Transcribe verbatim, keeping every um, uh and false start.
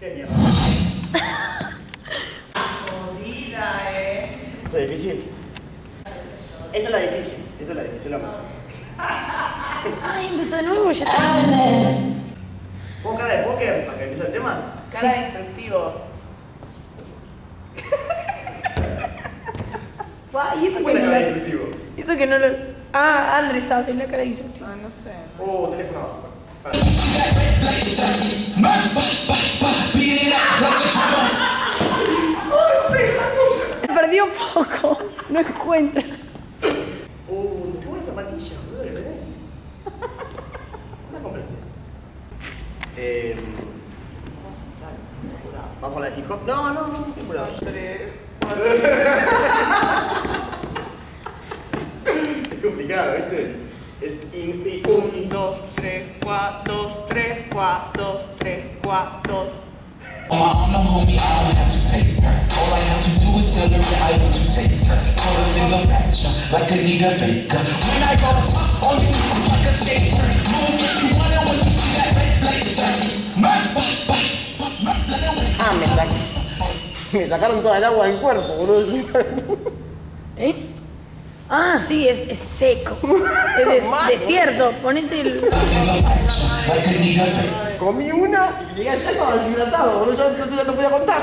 ¿Qué mierda? Jodida, eh. ¿Está difícil? Esta es la difícil. Esta es la difícil, hombre. Ay, empezó de nuevo. Ya está. Pon cara de póker para que empiece el tema. Cara sí. de instructivo. Wow, ¿y eso que no? Destructivo. Eso que no lo... Ah, Andrés hace la cara de instructivo. Ah, no sé. Oh, teléfono abajo. Para. Se perdió un poco. No encuentra. Oh, qué buena zapatilla, boludo, ¿la tenés? ¿Dónde compraste? Eh... ¿Vamos a la hip hop? No, no, no, no estoy curado. Es complicado, ¿viste? Es in, in, un, dos, tres, cuá, dos, tres, cuá, dos, tres, cuá, dos. Ah, me sacaron. Me sacaron toda el agua del cuerpo, boludo. ¿Eh? Ah, sí, es, es seco. Es des Man, desierto. Boludo. Ponete el. Comí una y llegué al chaco deshidratado, boludo. Yo no te podía contar.